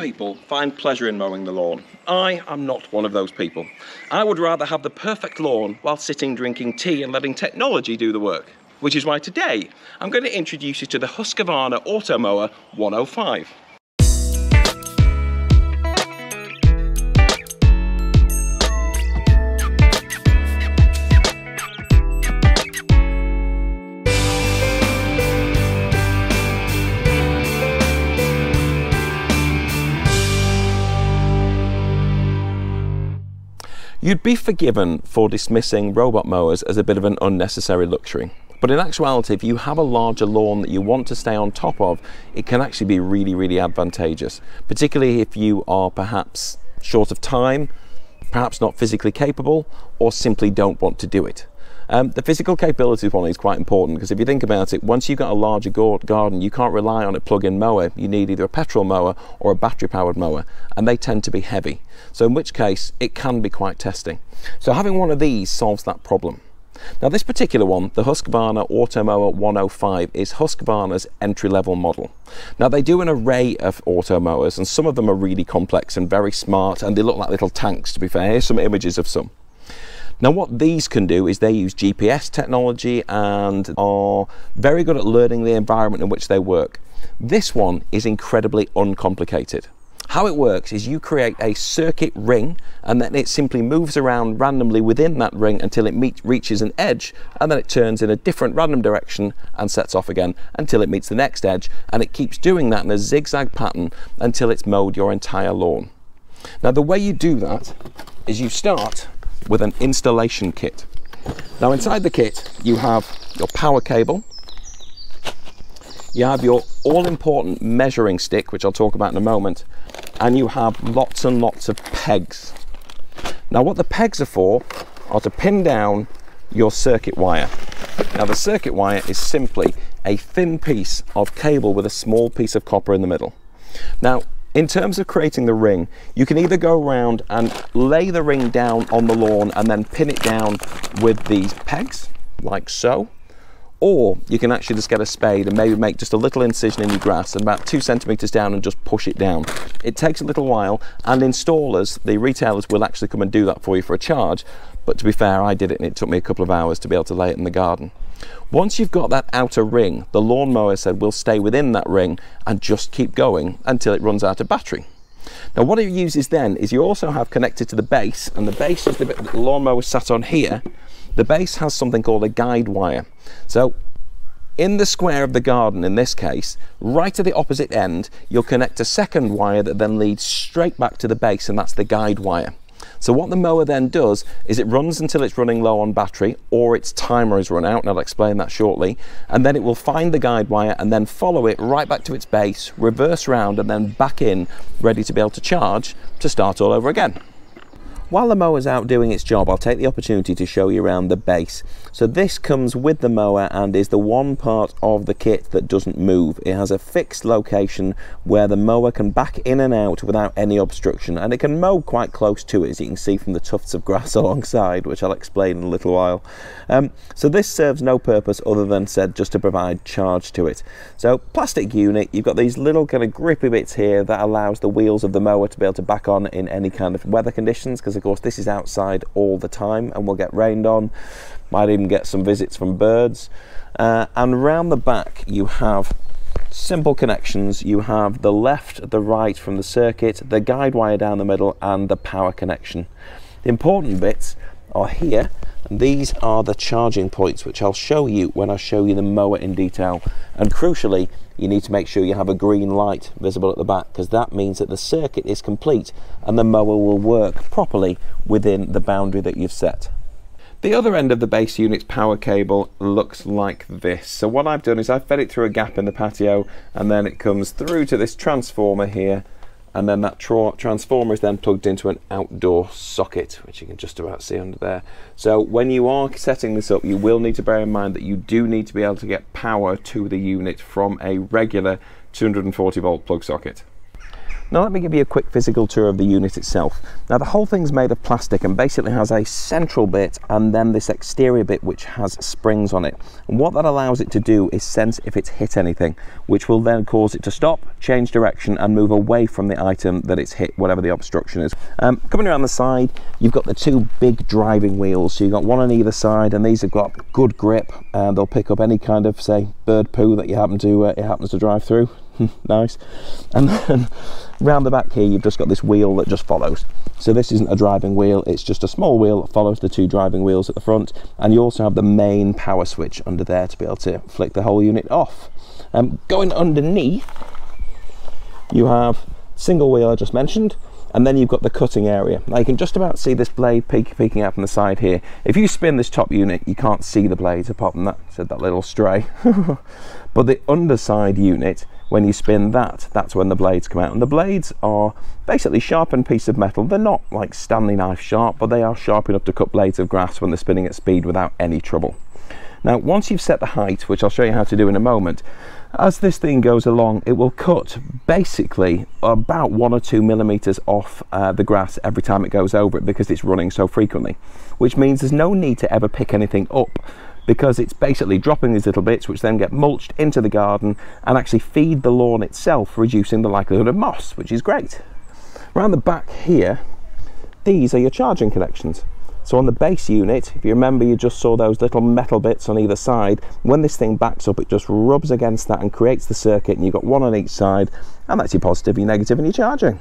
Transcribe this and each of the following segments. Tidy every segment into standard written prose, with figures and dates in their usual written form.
people find pleasure in mowing the lawn. I am not one of those people. I would rather have the perfect lawn while sitting drinking tea and letting technology do the work. Which is why today, I'm going to introduce you to the Husqvarna Automower 105. You'd be forgiven for dismissing robot mowers as a bit of an unnecessary luxury. But in actuality, if you have a larger lawn that you want to stay on top of, it can actually be really, really advantageous, particularly if you are perhaps short of time, perhaps not physically capable, or simply don't want to do it. The physical capability one is quite important, because if you think about it, once you've got a larger garden, you can't rely on a plug-in mower. You need either a petrol mower or a battery-powered mower, and they tend to be heavy. So in which case, it can be quite testing. So having one of these solves that problem. Now this particular one, the Husqvarna Automower 105, is Husqvarna's entry-level model. Now they do an array of automowers, and some of them are really complex and very smart, and they look like little tanks, to be fair. Here's some images of some. Now what these can do is they use GPS technology and are very good at learning the environment in which they work. This one is incredibly uncomplicated. How it works is you create a circuit ring, and then it simply moves around randomly within that ring until it reaches an edge, and then it turns in a different random direction and sets off again until it meets the next edge, and it keeps doing that in a zigzag pattern until it's mowed your entire lawn. Now the way you do that is you start with an installation kit. Now inside the kit you have your power cable, you have your all-important measuring stick, which I'll talk about in a moment, and you have lots and lots of pegs. Now what the pegs are for are to pin down your circuit wire. Now the circuit wire is simply a thin piece of cable with a small piece of copper in the middle. Now in terms of creating the ring, you can either go around and lay the ring down on the lawn and then pin it down with these pegs, like so, or you can actually just get a spade and maybe make just a little incision in your grass and about 2 centimetres down and just push it down. It takes a little while, and installers, the retailers, will actually come and do that for you for a charge, but to be fair, I did it and it took me a couple of hours to be able to lay it in the garden. Once you've got that outer ring, the lawnmower said will stay within that ring and just keep going until it runs out of battery. Now what it uses then is you also have connected to the base, and the base is the bit that the lawnmower sat on here. The base has something called a guide wire. So in the square of the garden, in this case, right at the opposite end, you'll connect a second wire that then leads straight back to the base, and that's the guide wire. So what the mower then does is it runs until it's running low on battery or its timer has run out, and I'll explain that shortly, and then it will find the guide wire and then follow it right back to its base, reverse round and then back in, ready to be able to charge to start all over again. While the mower's out doing its job, I'll take the opportunity to show you around the base. So this comes with the mower and is the one part of the kit that doesn't move. It has a fixed location where the mower can back in and out without any obstruction, and it can mow quite close to it, as you can see from the tufts of grass alongside, which I'll explain in a little while. So this serves no purpose other than said just to provide charge to it. So plastic unit, you've got these little kind of grippy bits here that allows the wheels of the mower to be able to back on in any kind of weather conditions, because of course this is outside all the time and will get rained on, might even get some visits from birds, and round the back you have simple connections. You have the left, the right from the circuit, the guide wire down the middle, and the power connection. The important bits are here, and these are the charging points, which I'll show you when I show you the mower in detail. And crucially, you need to make sure you have a green light visible at the back, because that means that the circuit is complete and the mower will work properly within the boundary that you've set. The other end of the base unit's power cable looks like this. So what I've done is I've fed it through a gap in the patio, and then it comes through to this transformer here, and then that transformer is then plugged into an outdoor socket, which you can just about see under there. So when you are setting this up, you will need to bear in mind that you do need to be able to get power to the unit from a regular 240 volt plug socket. Now let me give you a quick physical tour of the unit itself. Now the whole thing's made of plastic and basically has a central bit and then this exterior bit which has springs on it. And what that allows it to do is sense if it's hit anything, which will then cause it to stop, change direction and move away from the item that it's hit, whatever the obstruction is. Coming around the side, you've got the two big driving wheels. So you've got one on either side and these have got good grip and they'll pick up any kind of, say, bird poo that you happens to drive through. Nice. And then round the back here you've just got this wheel that just follows. So this isn't a driving wheel, it's just a small wheel that follows the two driving wheels at the front, and you also have the main power switch under there to be able to flick the whole unit off. Going underneath you have single wheel I just mentioned, and then you've got the cutting area. Now you can just about see this blade peeking out from the side here. If you spin this top unit you can't see the blades apart from that, said that little stray. But the underside unit, when you spin that, that's when the blades come out. And the blades are basically sharpened piece of metal. They're not like Stanley knife sharp, but they are sharp enough to cut blades of grass when they're spinning at speed without any trouble. Now, once you've set the height, which I'll show you how to do in a moment, as this thing goes along, it will cut basically about 1 or 2 millimeters off the grass every time it goes over it because it's running so frequently, which means there's no need to ever pick anything up, because it's basically dropping these little bits which then get mulched into the garden and actually feed the lawn itself, reducing the likelihood of moss, which is great. Around the back here, these are your charging connections. So on the base unit, if you remember, you just saw those little metal bits on either side. When this thing backs up, it just rubs against that and creates the circuit, and you've got one on each side, and that's your positive, your negative, and your charging.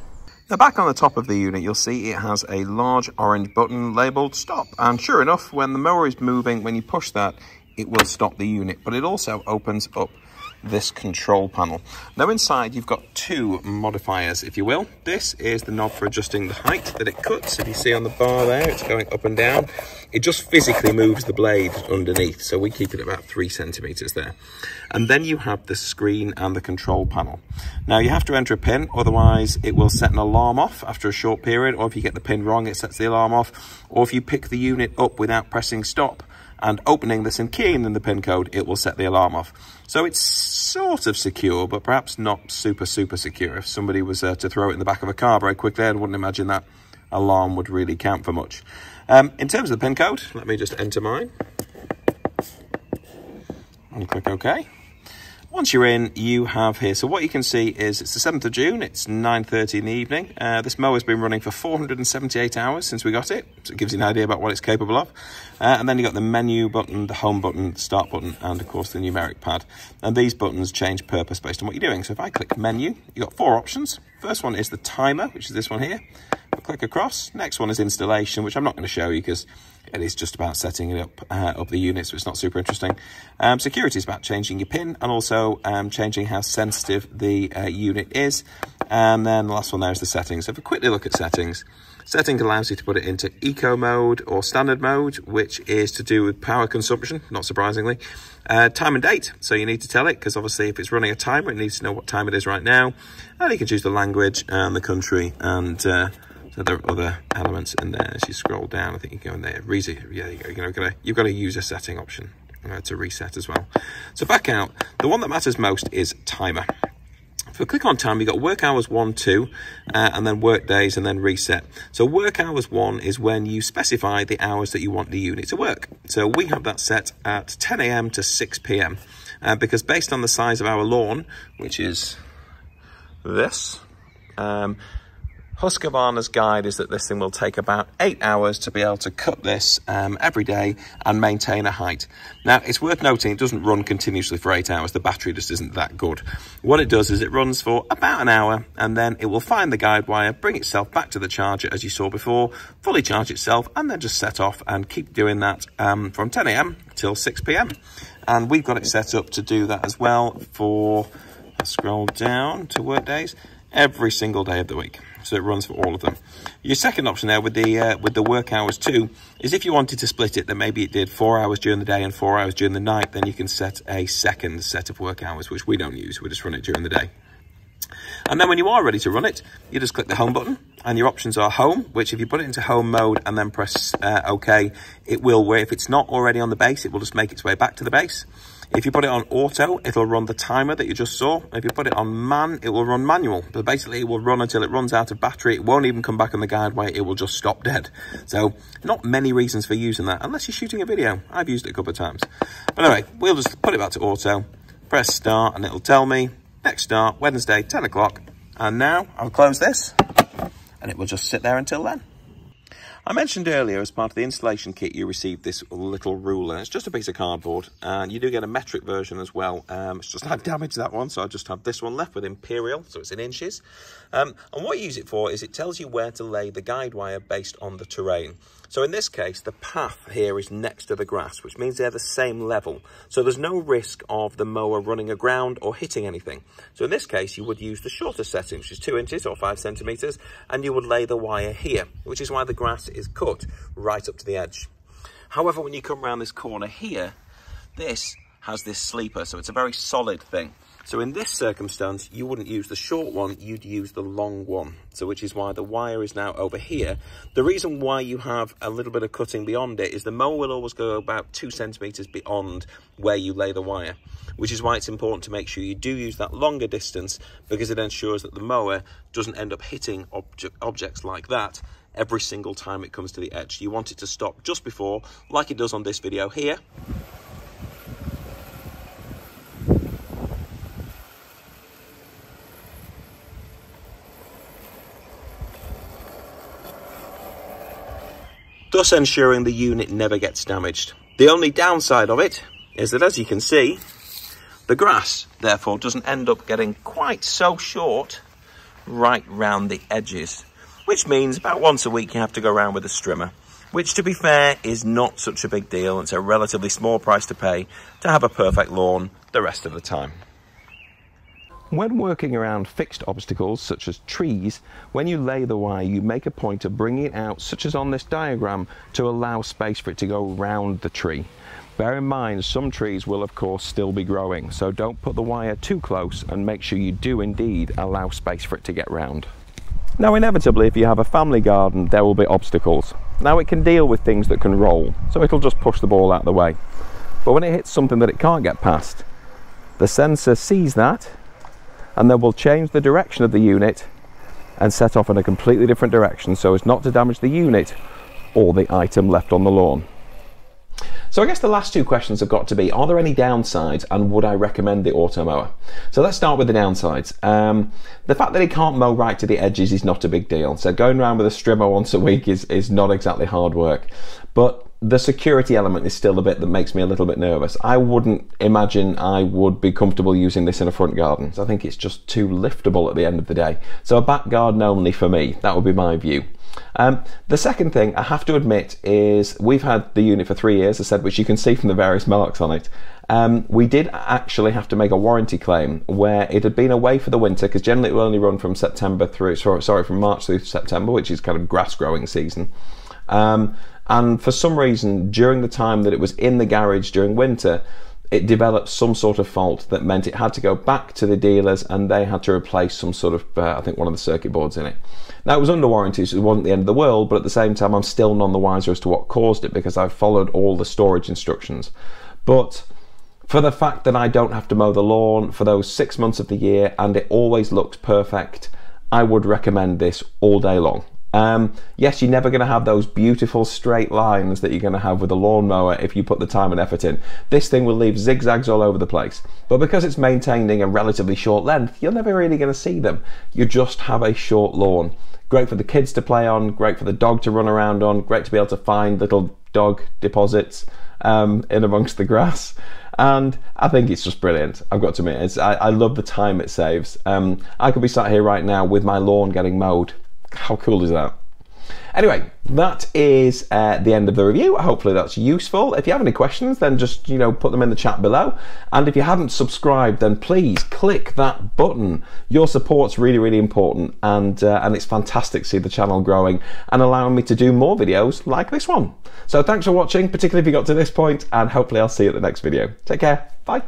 Now back on the top of the unit, you'll see it has a large orange button labelled stop. And sure enough, when the mower is moving, when you push that, it will stop the unit. But it also opens up this control panel. Now inside, you've got two modifiers, if you will. This is the knob for adjusting the height that it cuts. If you see on the bar there, it's going up and down. It just physically moves the blade underneath. So we keep it about 3 centimeters there. And then you have the screen and the control panel. Now you have to enter a pin, otherwise it will set an alarm off after a short period, or if you get the pin wrong, it sets the alarm off. Or if you pick the unit up without pressing stop and opening this and keying in the pin code, it will set the alarm off. So it's sort of secure, but perhaps not super, super secure. If somebody was to throw it in the back of a car very quickly, I wouldn't imagine that alarm would really count for much. In terms of the pin code, let me just enter mine and click OK. Once you're in, you have here, so what you can see is it's the 7th of June, it's 9:30 in the evening. This mower's been running for 478 hours since we got it, so it gives you an idea about what it's capable of. And then you've got the menu button, the home button, the start button, and of course the numeric pad. And these buttons change purpose based on what you're doing. So if I click menu, you've got 4 options. First one is the timer, which is this one here. I'll click across. Next one is installation, which I'm not going to show you because it is just about setting it up, the unit, so it's not super interesting. Security is about changing your PIN and also changing how sensitive the unit is. And then the last one there is the settings. So if we quickly look at settings, setting allows you to put it into eco mode or standard mode, which is to do with power consumption, not surprisingly. Time and date, so you need to tell it, because obviously if it's running a timer, it needs to know what time it is right now. And you can choose the language and the country, and so there are other elements in there. As you scroll down, I think you can go in there. Yeah, you've got a user setting option to reset as well. So back out, the one that matters most is timer. If we click on time, you've got work hours 1, 2, and then work days, and then reset. So work hours 1 is when you specify the hours that you want the unit to work. So we have that set at 10 AM to 6 PM, because based on the size of our lawn, which is this, Husqvarna's guide is that this thing will take about 8 hours to be able to cut this every day and maintain a height. Now, it's worth noting it doesn't run continuously for 8 hours. The battery just isn't that good. What it does is it runs for about an hour, and then it will find the guide wire, bring itself back to the charger as you saw before, fully charge itself, and then just set off and keep doing that from 10 AM till 6 PM. And we've got it set up to do that as well for, I'll scroll down to work days, every single day of the week. So it runs for all of them. Your second option there with the work hours too is if you wanted to split it, then maybe it did 4 hours during the day and 4 hours during the night, then you can set a second set of work hours, which we don't use. We just run it during the day. And then when you are ready to run it, you just click the home button, and your options are home, which if you put it into home mode and then press OK, it will, where if it's not already on the base, it will just make its way back to the base. If you put it on auto, it'll run the timer that you just saw. If you put it on man, it will run manual. But basically, it will run until it runs out of battery. It won't even come back on the guideway. It will just stop dead. So not many reasons for using that, unless you're shooting a video. I've used it a couple of times. But anyway, we'll just put it back to auto, press start, and it'll tell me, next start, Wednesday, 10 o'clock. And now I'll close this, and it will just sit there until then. I mentioned earlier, as part of the installation kit, you received this little ruler. It's just a piece of cardboard, and you do get a metric version as well. It's just I've damaged that one, so I just have this one left with imperial, so it's in inches. And what you use it for is it tells you where to lay the guide wire based on the terrain. So in this case, the path here is next to the grass, which means they're the same level. So there's no risk of the mower running aground or hitting anything. So in this case, you would use the shorter setting, which is 2 inches or 5 centimeters, and you would lay the wire here, which is why the grass is cut right up to the edge. However, when you come around this corner here, this has this sleeper, so it's a very solid thing. So in this circumstance, you wouldn't use the short one, you'd use the long one. So which is why the wire is now over here. The reason why you have a little bit of cutting beyond it is the mower will always go about 2 centimeters beyond where you lay the wire, which is why it's important to make sure you do use that longer distance, because it ensures that the mower doesn't end up hitting objects like that every single time it comes to the edge. You want it to stop just before, like it does on this video here. Thus ensuring the unit never gets damaged. The only downside of it is that, as you can see, the grass therefore doesn't end up getting quite so short right round the edges, which means about once a week you have to go around with a strimmer, which, to be fair, is not such a big deal. It's a relatively small price to pay to have a perfect lawn the rest of the time. When working around fixed obstacles, such as trees, when you lay the wire, you make a point of bringing it out, such as on this diagram, to allow space for it to go round the tree. Bear in mind, some trees will of course still be growing, so don't put the wire too close, and make sure you do indeed allow space for it to get round. Now, inevitably, if you have a family garden, there will be obstacles. Now, it can deal with things that can roll, so it'll just push the ball out of the way. But when it hits something that it can't get past, the sensor sees that, and then will change the direction of the unit and set off in a completely different direction so as not to damage the unit or the item left on the lawn. So I guess the last two questions have got to be, are there any downsides, and would I recommend the Automower? So let's start with the downsides. The fact that it can't mow right to the edges is not a big deal. So going around with a strimmer once a week is not exactly hard work. But the security element is still the bit that makes me a little bit nervous. I wouldn't imagine I would be comfortable using this in a front garden. I think it's just too liftable at the end of the day. So a back garden only for me, that would be my view. The second thing I have to admit is we've had the unit for 3 years, as I said, which you can see from the various marks on it. We did actually have to make a warranty claim where it had been away for the winter, because generally it will only run from March through September, which is kind of grass growing season. And for some reason, during the time that it was in the garage during winter, it developed some sort of fault that meant it had to go back to the dealers, and they had to replace some sort of, I think, one of the circuit boards in it. Now, it was under warranty, so it wasn't the end of the world, but at the same time, I'm still none the wiser as to what caused it, because I've followed all the storage instructions. But for the fact that I don't have to mow the lawn for those 6 months of the year, and it always looks perfect, I would recommend this all day long. Yes, you're never going to have those beautiful straight lines that you're going to have with a lawnmower if you put the time and effort in. This thing will leave zigzags all over the place. But because it's maintaining a relatively short length, you're never really going to see them. You just have a short lawn. Great for the kids to play on, great for the dog to run around on, great to be able to find little dog deposits in amongst the grass. And I think it's just brilliant, I've got to admit. I love the time it saves. I could be sat here right now with my lawn getting mowed. How cool is that? Anyway, that is the end of the review. Hopefully that's useful. If you have any questions, then just, put them in the chat below. And if you haven't subscribed, then please click that button. Your support's really, really important. And it's fantastic to see the channel growing and allowing me to do more videos like this one. So thanks for watching, particularly if you got to this point, and hopefully I'll see you at the next video. Take care. Bye.